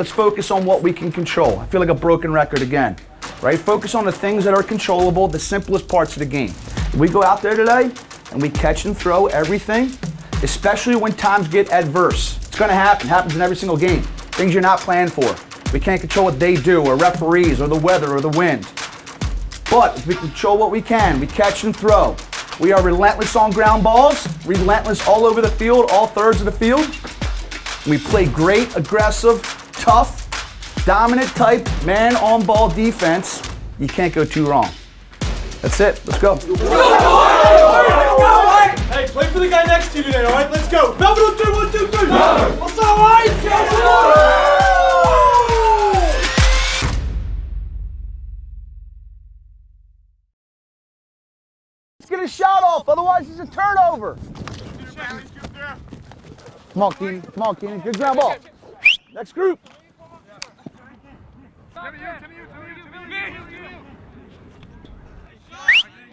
Let's focus on what we can control. I feel like a broken record again, right? Focus on the things that are controllable, the simplest parts of the game. We go out there today and we catch and throw everything, especially when times get adverse. It's gonna happen, happens in every single game. Things you're not planned for. We can't control what they do or referees or the weather or the wind. But if we control what we can, we catch and throw. We are relentless on ground balls, relentless all over the field, all thirds of the field. We play great, aggressive, tough, dominant type, man on ball defense. You can't go too wrong. That's it, let's go. Hey, play for the guy next to you today, all right? Let's go. Melvin, 1, 2, 1, 2, 3. What's up, all right? Yes, get a shot off, otherwise it's a turnover. Come on, Keenan, good ground ball. Next group.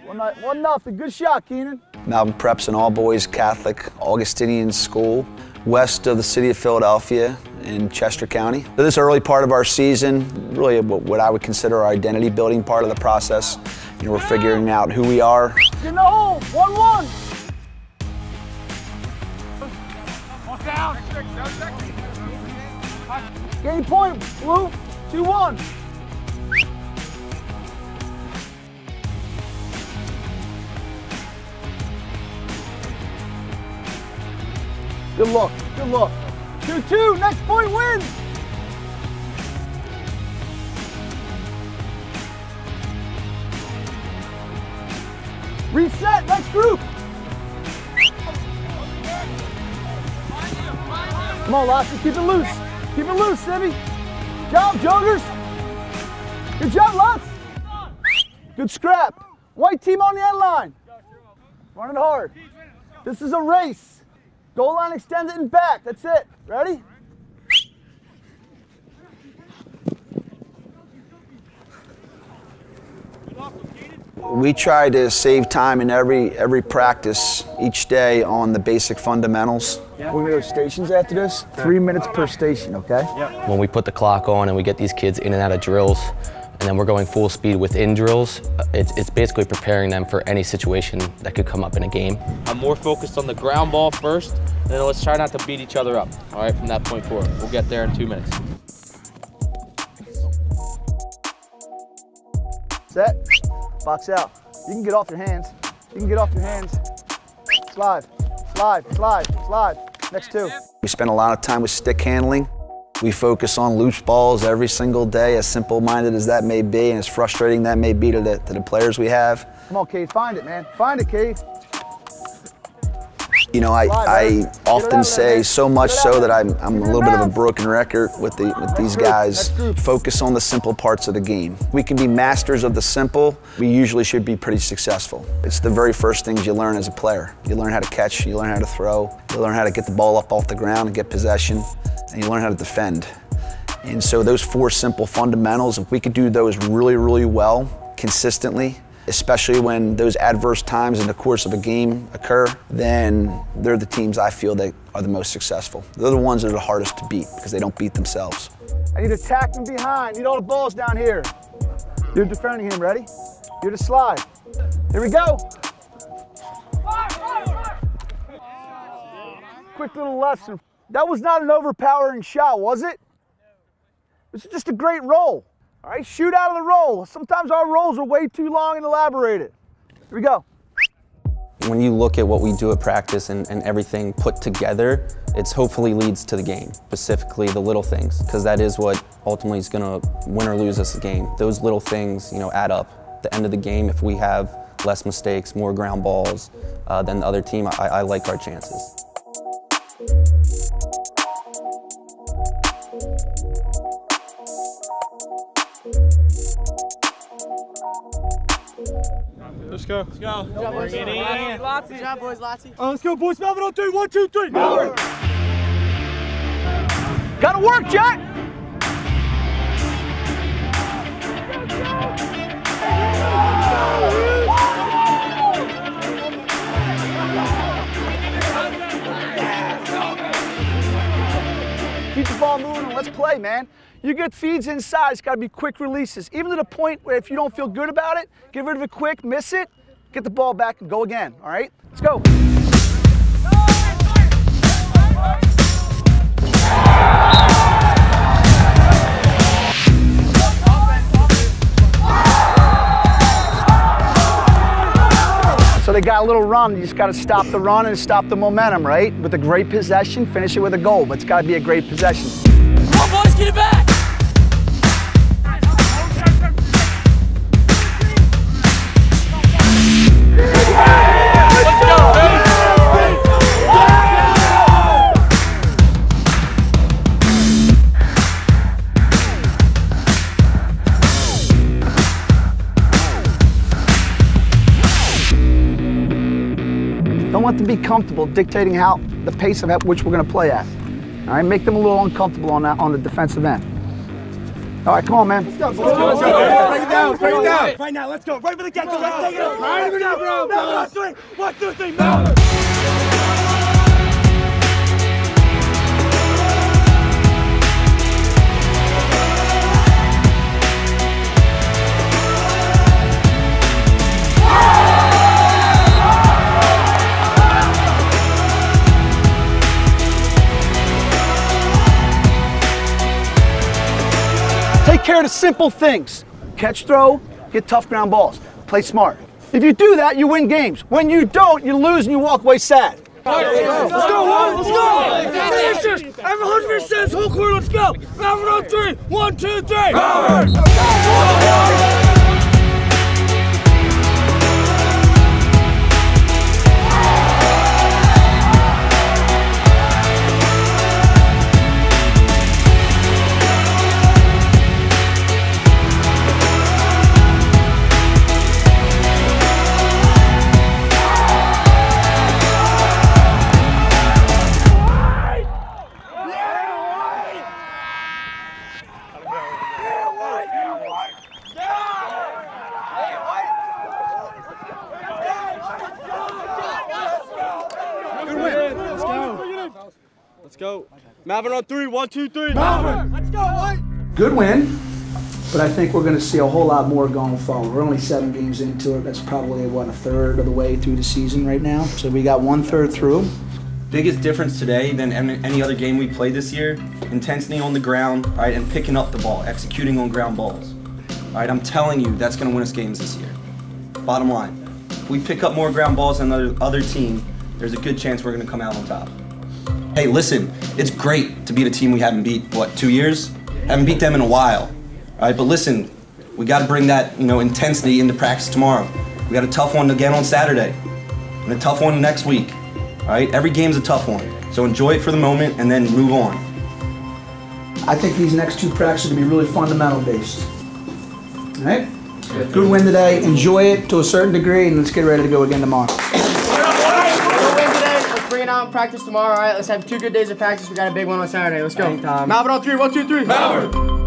One nothing, good shot, Keenan. Malvern Prep's an all-boys Catholic Augustinian school west of the city of Philadelphia in Chester County. This early part of our season, really what I would consider our identity building part of the process. You know, we're figuring out who we are. In the hole, 1-1. One down. Game point, Blue, 2-1. Good luck, good luck. 2-2, next point wins. Reset, next group. Come on, Lassie, keep it loose. Keep it loose, Sibby. Good job, Jokers. Good job, Lots. Good scrap. White team on the end line. Running hard. This is a race. Goal line extended and back. That's it. Ready? We try to save time in every practice each day on the basic fundamentals. We're gonna go stations after this. 3 minutes per station, okay? When we put the clock on and we get these kids in and out of drills, and then we're going full speed within drills, it's basically preparing them for any situation that could come up in a game. I'm more focused on the ground ball first, and then let's try not to beat each other up, all right, from that point forward. We'll get there in 2 minutes. Set. Box out. You can get off your hands. You can get off your hands. Slide, slide, slide, slide. Next two. We spend a lot of time with stick handling. We focus on loose balls every single day, as simple-minded as that may be, and as frustrating that may be to the players we have. Come on, Cade, find it, man. Find it, Cade. You know, I often say so much so that I'm a little bit of a broken record with these guys. Focus on the simple parts of the game. We can be masters of the simple. We usually should be pretty successful. It's the very first things you learn as a player. You learn how to catch, you learn how to throw, you learn how to get the ball up off the ground and get possession, and you learn how to defend. And so those 4 simple fundamentals, if we could do those really, really well, consistently, especially when those adverse times in the course of a game occur, then they're the teams I feel that are the most successful. They're the ones that are the hardest to beat because they don't beat themselves. I need to attack from behind. I need all the balls down here. You're defending him, ready? You're to slide. Here we go. Fire, fire, fire. Quick little lesson. That was not an overpowering shot, was it? It's just a great roll. All right, shoot out of the roll. Sometimes our rolls are way too long and elaborated. Here we go. When you look at what we do at practice and everything put together, it hopefully leads to the game, specifically the little things, because that is what ultimately is going to win or lose this game. Those little things, you know, add up. At the end of the game, if we have less mistakes, more ground balls than the other team, I like our chances. Let's go. Let's go. Good job, boys. Lottie. Good job, boys. Lottie. Let's go, boys. Melvin on 3. 1, 2, 3. Melvin. Gotta work, Jack. Keep the ball ball moving and let's play, man. You get feeds inside, it's got to be quick releases. Even to the point where if you don't feel good about it, get rid of it quick, miss it, get the ball back and go again, all right? Let's go. So they got a little run, you just got to stop the run and stop the momentum, right? With a great possession, finish it with a goal, but it's got to be a great possession. Come on, boys, get it back! Don't let them be comfortable dictating how the pace of which we're going to play at. All right, make them a little uncomfortable on that, on the defensive end. All right, come on, man. Let's go. Let's go. Let's go. Break it down. Break it down. Right now, let's go. Right for the get go. Let's take it over. Right over now, bro. No, no, 1, 2, 3. No. Take care of the simple things. Catch, throw, get tough ground balls. Play smart. If you do that, you win games. When you don't, you lose and you walk away sad. Let's go, let's go! Finishers! Every 100%, whole quarter, let's go! Malvern on 3, 1, 2, 3! Malvern! Let's go. Malvern on 3, 1, 2, 3. Malvern! Let's go, White! Good win, but I think we're going to see a whole lot more going forward. We're only 7 games into it. That's probably, what, 1/3 of the way through the season right now. So we got 1/3 through. Biggest difference today than any other game we played this year, intensity on the ground, all right, and picking up the ball, executing on ground balls. All right, I'm telling you, that's going to win us games this year. Bottom line, if we pick up more ground balls than the other team, there's a good chance we're going to come out on top. Hey, listen, it's great to beat a team we haven't beat, what, 2 years? Haven't beat them in a while, all right? But listen, we got to bring that, you know, intensity into practice tomorrow. We got a tough one again on Saturday, and a tough one next week, all right? Every game's a tough one, so enjoy it for the moment and then move on. I think these next 2 practices are going to be really fundamental based, all right? Good win today, enjoy it to a certain degree, and let's get ready to go again tomorrow. Practice tomorrow, all right? Let's have 2 good days of practice. We got a big one on Saturday. Let's go. Malvern on 3, 1, 2, 3. Malvern!